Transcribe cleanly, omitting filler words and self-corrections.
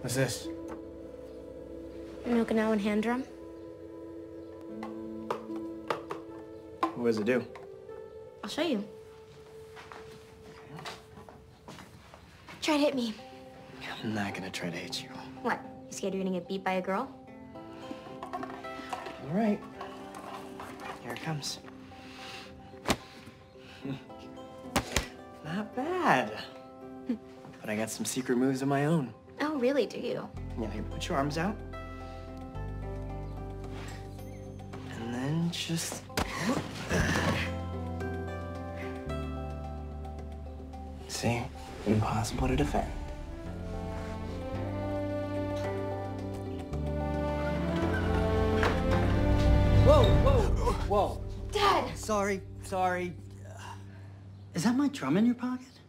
What's this? An Okinawan hand drum. What does it do? I'll show you. Try to hit me. I'm not gonna try to hit you. What? You scared you're gonna get beat by a girl? All right. Here it comes. Not bad. But I got some secret moves of my own. Oh, really? Do you? Yeah, you put your arms out. And then just... See? Impossible to defend. Whoa, whoa, whoa. Dad! Sorry, sorry. Is that my drum in your pocket?